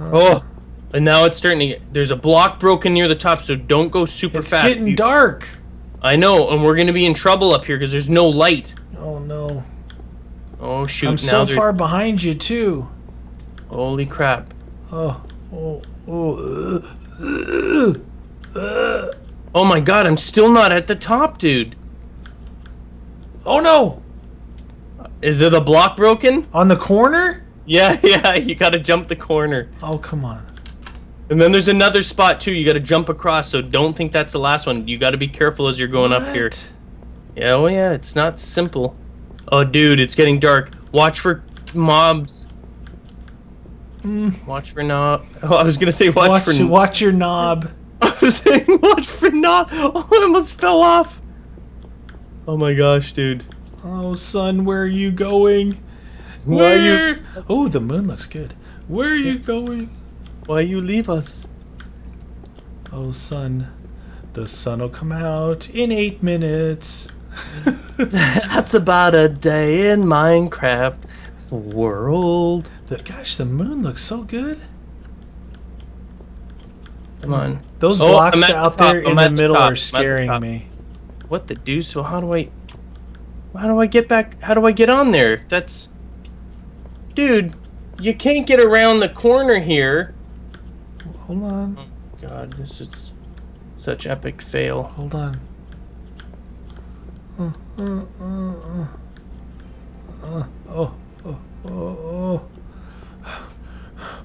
Oh, and now it's starting to get... There's a block broken near the top, so don't go super fast. It's getting dark. I know, and we're going to be in trouble up here because there's no light. Oh, no. Oh, shoot. I'm so far behind you, too. Holy crap. Oh, oh, oh. Oh, my God. I'm still not at the top, dude. Oh, no. Is it a block broken? On the corner? Yeah, yeah. You got to jump the corner. Oh, come on. And then there's another spot, too. You got to jump across, so don't think that's the last one. You got to be careful as you're going up here. Yeah, oh, yeah. It's not simple. Oh, dude. It's getting dark. Watch for mobs. Mm. Watch for knob. Oh, I was going to say watch your knob. I was saying watch for knob. Oh, I almost fell off. Oh, my gosh, dude. Oh, son, where are you going? Where? Oh, the moon looks good. Where are you going? Why you leave us? Oh, son. The sun will come out in 8 minutes. That's about a day in Minecraft world. Gosh, the moon looks so good. Come on. Those blocks out there in the middle are scaring me. What the deuce? So how do I get back? How do I get on there? That's... Dude, you can't get around the corner here. Hold on. Oh, God, this is such epic fail. Hold on.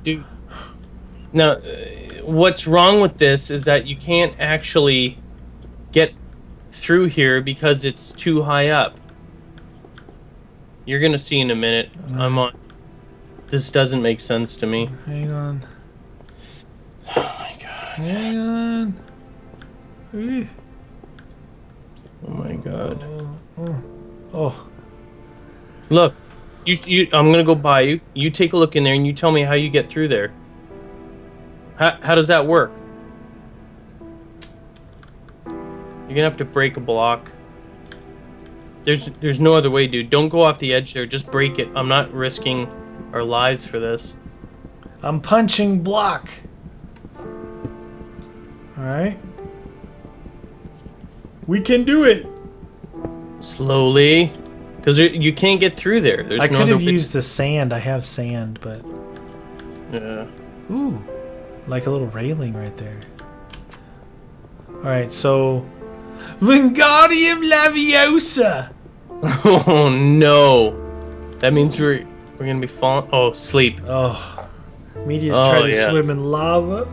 Dude. Now, what's wrong with this is that you can't actually get through here because it's too high up. You're going to see in a minute. I'm on. This doesn't make sense to me. Hang on. Oh, my God. Hang on. Ooh. Oh, my God. Oh. Look. I'm going to go by you. You take a look in there, and you tell me how you get through there. How does that work? You're going to have to break a block. There's no other way, dude. Don't go off the edge there. Just break it. I'm not risking our lives for this. I'm punching block. All right. We can do it. Slowly. Because you can't get through there. I could have used the sand. I have sand, but... Yeah. Ooh. Like a little railing right there. All right, so... Wingardium Leviosa! Oh no! That means we're gonna be falling. Oh, sleep. Oh, meteors try to swim in lava.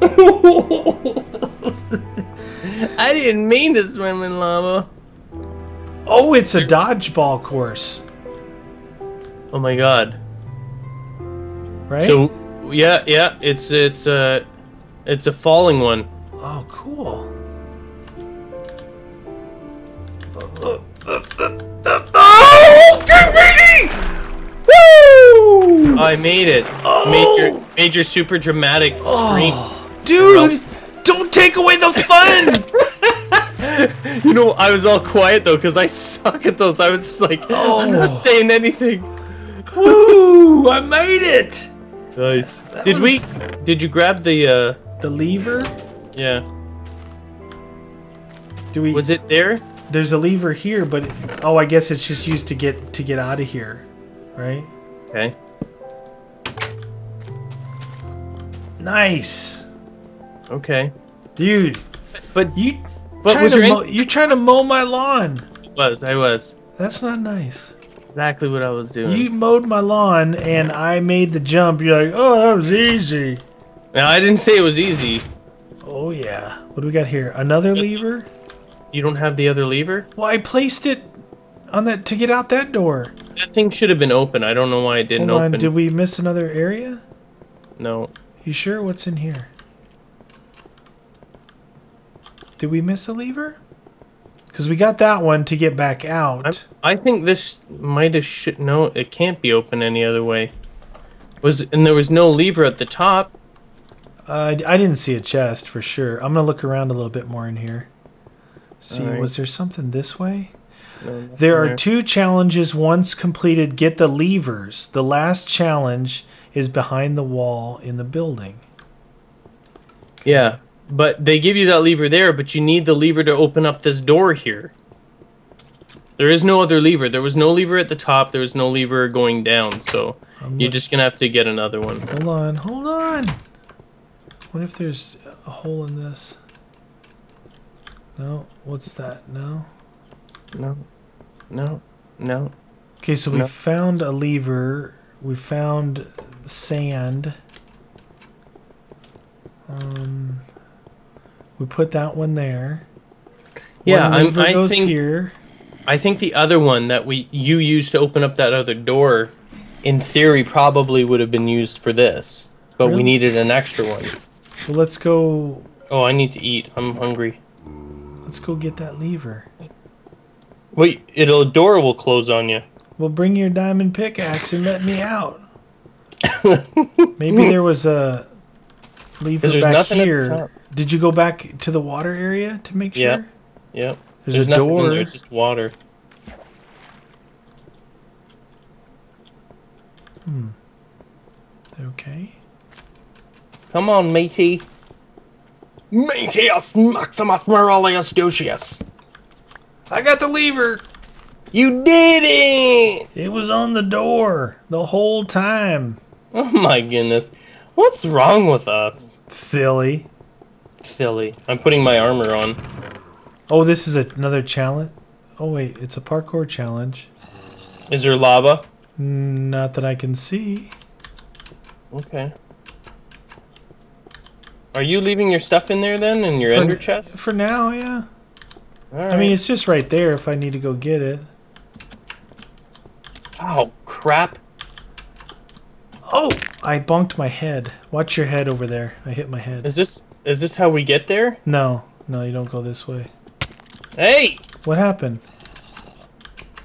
I didn't mean to swim in lava. Oh, it's a dodgeball course. Oh my God! Right? So yeah, it's a falling one. Oh, cool. Woo! I made it. Oh. Made your super dramatic scream. Dude, don't take away the fun! You know, I was all quiet though because I suck at those. I was just like, I'm not saying anything. Woo! I made it. Nice. Did you grab the lever? Yeah. Was it there? There's a lever here, but I guess it's just used to get out of here, right? Okay. Nice. Okay. Dude, you're trying to mow my lawn. I was. That's not nice. Exactly what I was doing. You mowed my lawn, and I made the jump. You're like, oh, that was easy. Now I didn't say it was easy. Oh yeah. What do we got here? Another lever. You don't have the other lever? Well, I placed it on that to get out that door. That thing should have been open. I don't know why it didn't open. Did we miss another area? No. You sure? What's in here? Did we miss a lever? Because we got that one to get back out. I think this might have... No, it can't be open any other way. And there was no lever at the top. I didn't see a chest for sure. I'm going to look around a little bit more in here. See, right. Was there something this way? No, there are 2 challenges once completed. Get the levers. The last challenge is behind the wall in the building. Yeah, but they give you that lever there, but you need the lever to open up this door here. There is no other lever. There was no lever at the top. There was no lever going down, so you're just going to have to get another one. Hold on, hold on. What if there's a hole in this? No. What's that? No. No. No. No. Okay, so we found a lever. We found sand. We put that one there. Yeah, I think the other one that you used to open up that other door, in theory, probably would have been used for this, but we needed an extra one. Well, let's go. Oh, I need to eat. I'm hungry. Let's go get that lever. Wait, it'll door will close on you. Well, bring your diamond pickaxe and let me out. Maybe there was a lever back here. Did you go back to the water area to make sure? Yeah. Yep. There's nothing in there, it's just water. Hmm. Okay. Come on, matey. Mateus Maximus Moralius Ducius. I got the lever. You did it! It was on the door the whole time. Oh my goodness. What's wrong with us? Silly. Silly. I'm putting my armor on. Oh, this is another challenge? Oh, wait. It's a parkour challenge. Is there lava? Not that I can see. Okay. Are you leaving your stuff in there, then, in your ender chest? For now, yeah. All right. I mean, it's just right there if I need to go get it. Oh, crap. Oh, I bonked my head. Watch your head over there. I hit my head. Is this how we get there? No. No, you don't go this way. Hey! What happened?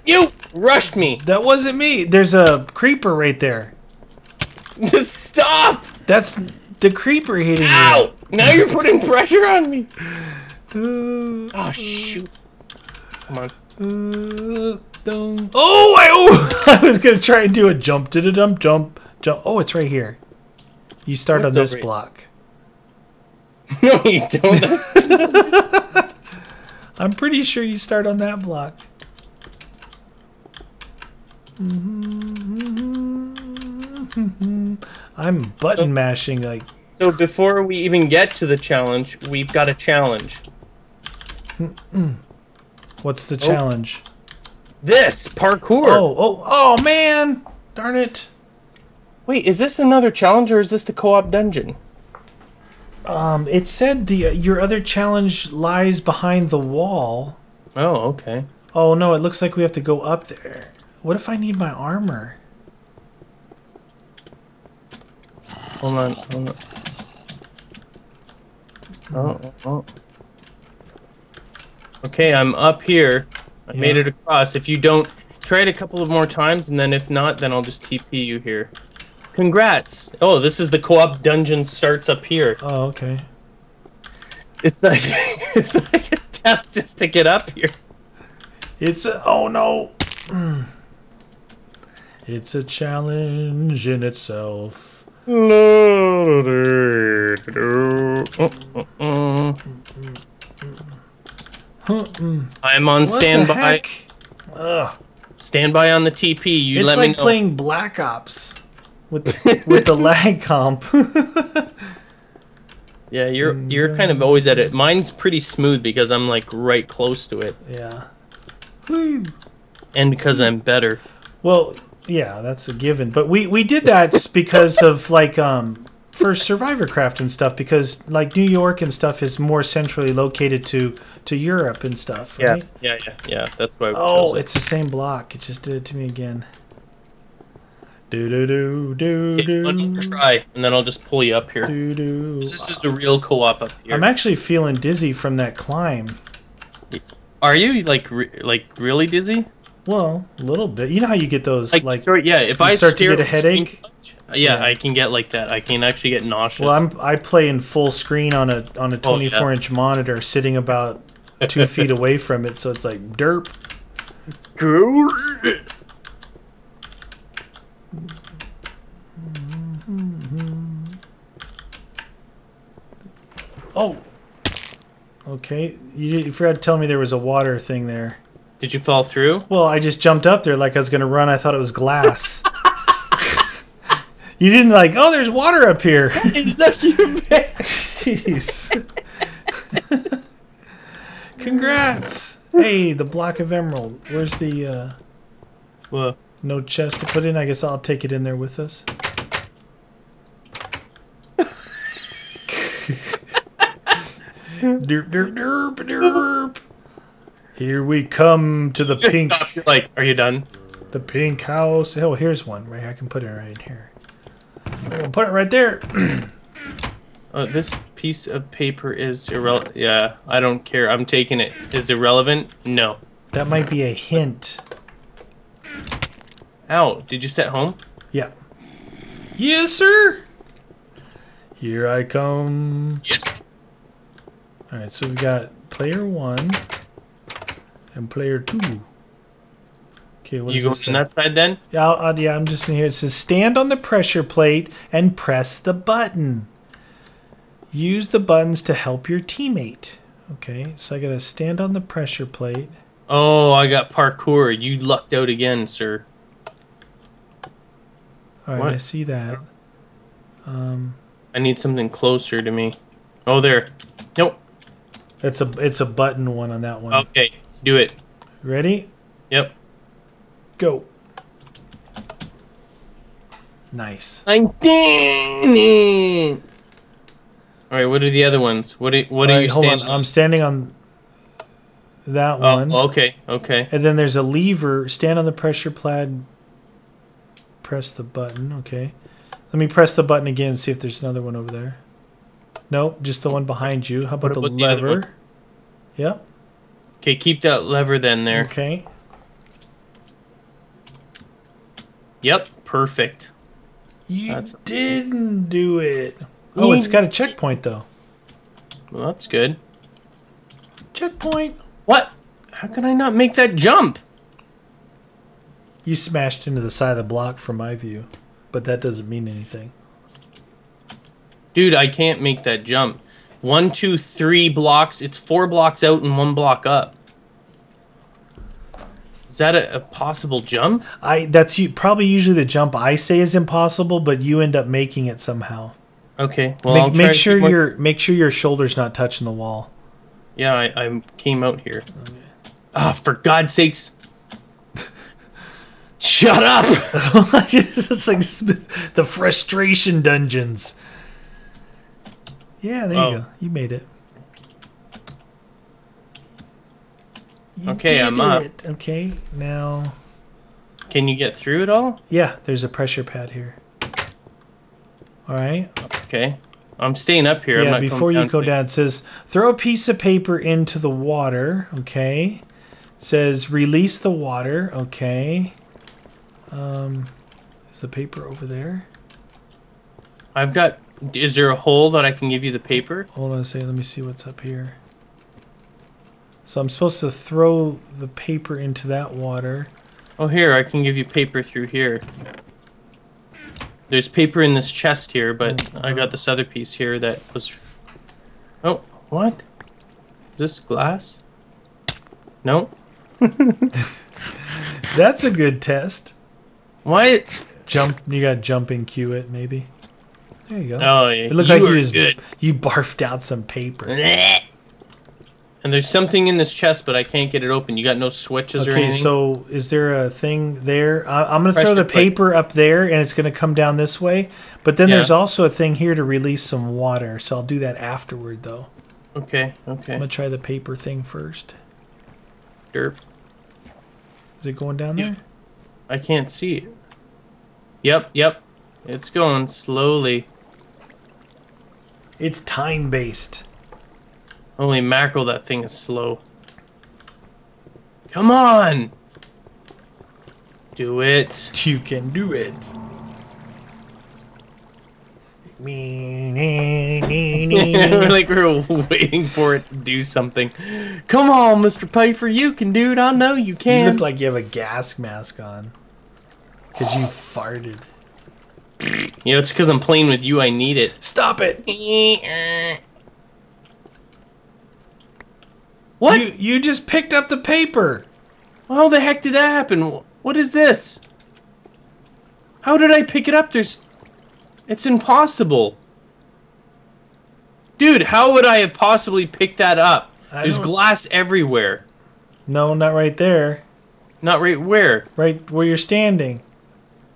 You rushed me! That wasn't me! There's a creeper right there. Stop! That's the creeper hitting me. Ow! Now you're putting pressure on me! Oh, shoot. Come on. Oh, I was going to try and do a jump. Jump. Oh, it's right here. You start on this block. No, you don't. I'm pretty sure you start on that block. I'm button mashing like. So before we even get to the challenge, we've got a challenge. What's the challenge? This parkour. Oh man! Darn it! Wait, is this another challenge or is this the co-op dungeon? It said your other challenge lies behind the wall. Oh, okay. Oh, no, it looks like we have to go up there. What if I need my armor? Hold on, hold on. Oh, oh. Okay, I'm up here. I made it across. If you don't, try it a couple of more times, and then if not, then I'll just TP you here. Congrats! Oh, this is the co-op dungeon starts up here. Oh, okay. It's like a test just to get up here. Oh no! It's a challenge in itself. I'm on standby. Standby on the TP. You let me know. It's like playing Black Ops. With the lag comp. Yeah, you're kind of always at it. Mine's pretty smooth because I'm like right close to it. Yeah. And because I'm better. Well, yeah, that's a given. But we did that because of like for SurvivorCraft and stuff, because like New York and stuff is more centrally located to Europe and stuff, right? Yeah. That's why we chose it. It's the same block. It just did it to me again. Let me try, and then I'll just pull you up here. This is the real co-op up here. I'm actually feeling dizzy from that climb. Are you like really dizzy? Well, a little bit. You know how you get those like sorry, yeah. If I start to get a headache, yeah, I can get like that. I can actually get nauseous. Well, I play in full screen on a 24-inch monitor, sitting about 2 feet away from it, so it's like derp. Oh! Okay, you forgot to tell me there was a water thing there. Did you fall through? Well, I just jumped up there like I was going to run. I thought it was glass. You didn't like, oh, there's water up here. Jeez. Congrats. Hey, the block of emerald. Where's the... Whoa. No chest to put in. I guess I'll take it in there with us. Derp, derp, derp, derp. Here we come to the pink. Stop. Like, are you done? The pink house. Oh, here's one. Right, I can put it right in here. We'll put it right there. Oh, this piece of paper is irrelevant. Yeah, I don't care. I'm taking it. Is irrelevant? No. That might be a hint. Ow! Did you set home? Yeah. Yes, sir. Here I come. Yes. All right. So we've got player one. And player two. Okay, what you going on that side then? Yeah, yeah, I'm just in here. It says stand on the pressure plate and press the button. Use the buttons to help your teammate. Okay, so I gotta stand on the pressure plate. Oh, I got parkour. You lucked out again, sir. All right, I see that. I need something closer to me. Oh, there. Nope. It's a button one on that one. Okay. Do it. Ready? Yep. Go. Nice. I did it. All right. What are the other ones? What are you standing on? I'm standing on that one. Oh, okay. Okay. And then there's a lever. Stand on the pressure plaid. Press the button. Okay. Let me press the button again and see if there's another one over there. Nope. Just the one behind you. How about the lever? Yep. Okay, keep that lever then there. Okay. Yep, perfect. You didn't do it. Oh, it's got a checkpoint though. Well, that's good. Checkpoint. What? How can I not make that jump? You smashed into the side of the block from my view, but that doesn't mean anything. Dude, I can't make that jump. 1, 2, 3 blocks. It's 4 blocks out and 1 block up. Is that a possible jump? That's probably usually the jump I say is impossible, but you end up making it somehow. Okay. Well, make sure your shoulder's not touching the wall. Yeah, I came out here. Okay. Oh, for God's sakes! Shut up! It's like the frustration dungeons. Yeah, there you go. You made it. Okay, I'm up. Okay, now... Can you get through it all? Yeah, there's a pressure pad here. Alright. Okay. I'm staying up here. Yeah, before you go down, it says, throw a piece of paper into the water. Okay. It says, release the water. Okay. Is the paper over there? I've got... Is there a hole that I can give you the paper? Hold on a second. Let me see what's up here. So I'm supposed to throw the paper into that water. Oh, here. I can give you paper through here. There's paper in this chest here, but I got this other piece here that was... Oh, what? Is this glass? No? That's a good test. Why? Jump. You got jumping cue it, maybe. There you go. Oh, yeah. It looked like you barfed out some paper. And there's something in this chest, but I can't get it open. You got no switches or anything? Okay, so is there a thing there? I'm going to throw the paper up there, and it's going to come down this way. But then there's also a thing here to release some water, so I'll do that afterward, though. Okay, okay. I'm going to try the paper thing first. Derp. Is it going down there? I can't see it. Yep, yep. It's going slowly. It's time-based. Holy mackerel, that thing is slow. Come on! Do it. You can do it. Like we were waiting for it to do something. Come on, Mr. Piper, you can do it. I know you can. You look like you have a gas mask on. Because you farted. You know, it's because I'm playing with you. I need it. Stop it. What? You just picked up the paper. How the heck did that happen? What is this? How did I pick it up? It's impossible. Dude, how would I have possibly picked that up? There's glass everywhere. No, not right there. Not right where? Right where you're standing.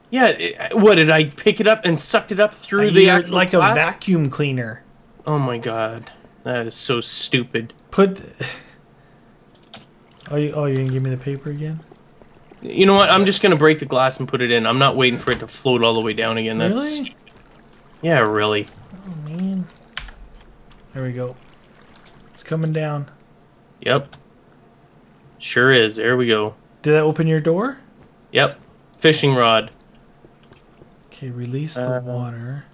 Yeah, what, did I pick it up and sucked it up through the actual like glass? A vacuum cleaner. Oh my god. That is so stupid. Oh, you're gonna give me the paper again? You know what? I'm just gonna break the glass and put it in. I'm not waiting for it to float all the way down again. That's... Really? Yeah, really. Oh, man. There we go. It's coming down. Yep. Sure is. There we go. Did that open your door? Yep. Fishing rod. Okay, release the water.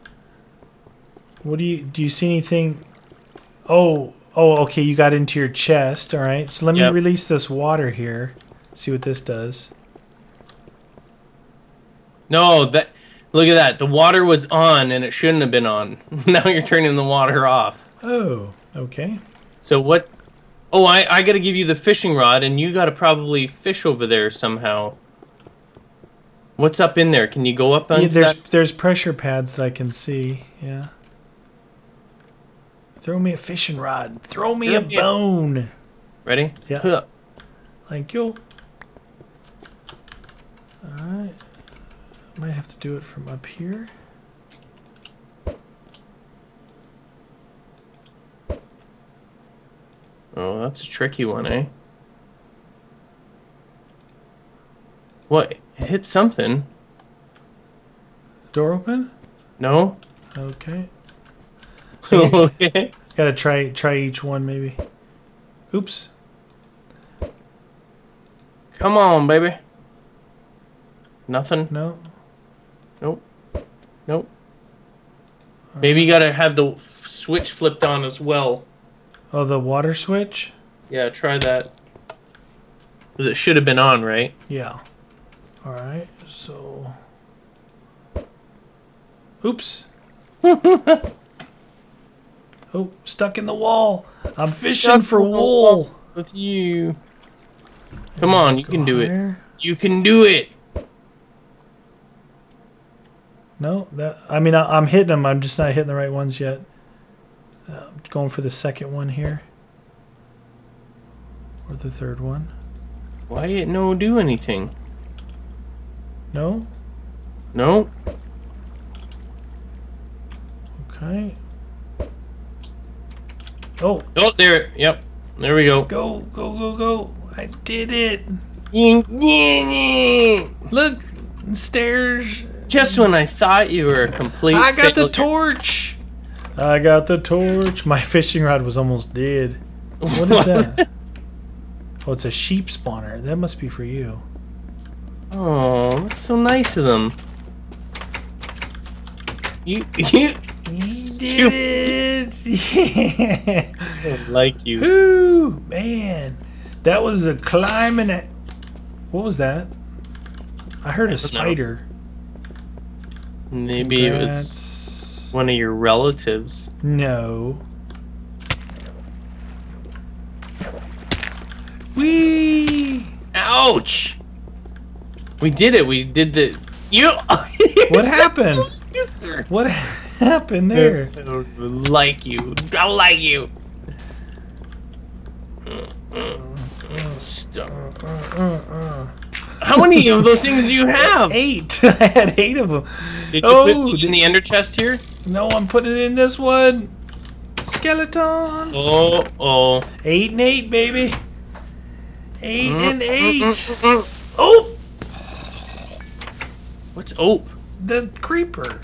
What do you see anything? Oh, okay, you got into your chest. All right. So let me release this water here. See what this does. No, that look at that. The water was on and it shouldn't have been on. Now you're turning the water off. Oh, okay. So what? Oh, I got to give you the fishing rod, and you got to probably fish over there somehow. What's up in there? Can you go up on that? There's pressure pads that I can see. Yeah. Throw me a fishing rod. Throw me a bone. Ready? Yeah. Huh. Thank you. Alright. Might have to do it from up here. Oh, that's a tricky one, eh? What? It hit something. Door open? No. Okay. Okay. Gotta try each one, maybe. Oops. Come on, baby. Nothing? No. Nope. Nope. Maybe you gotta have the switch flipped on as well. Oh, the water switch? Yeah, try that. 'Cause it should have been on, right? Yeah. Alright, so... Oops. Oh, stuck in the wall. I'm fishing for wool. With you. Come on, you can do it. You can do it. No, that. I mean, I'm hitting them. I'm just not hitting the right ones yet. I'm going for the second one here. Or the third one. Why it no do anything? No? No. Okay. Oh, there. Yep. There we go. Go. I did it. You did it. Look, stairs. Just when I thought you were a complete failure. I got the torch. I got the torch. My fishing rod was almost dead. What is that? Oh, it's a sheep spawner. That must be for you. Oh, that's so nice of them. You did it! Yeah. I like you. Ooh, man. That was a climb and a... What was that? I heard a spider. Know. Maybe Congrats. It was one of your relatives. No. Whee! Ouch! We did it. We did the... You... What happened? Yes, sir. What happened there? I like you. Stop. How many of those things do you have? 8. I had 8 of them. Did you put in the ender chest here? No, I'm putting it in this one. Skeleton. Oh. 8 and 8, baby. 8 and 8. Oh. What's... Oh. The creeper.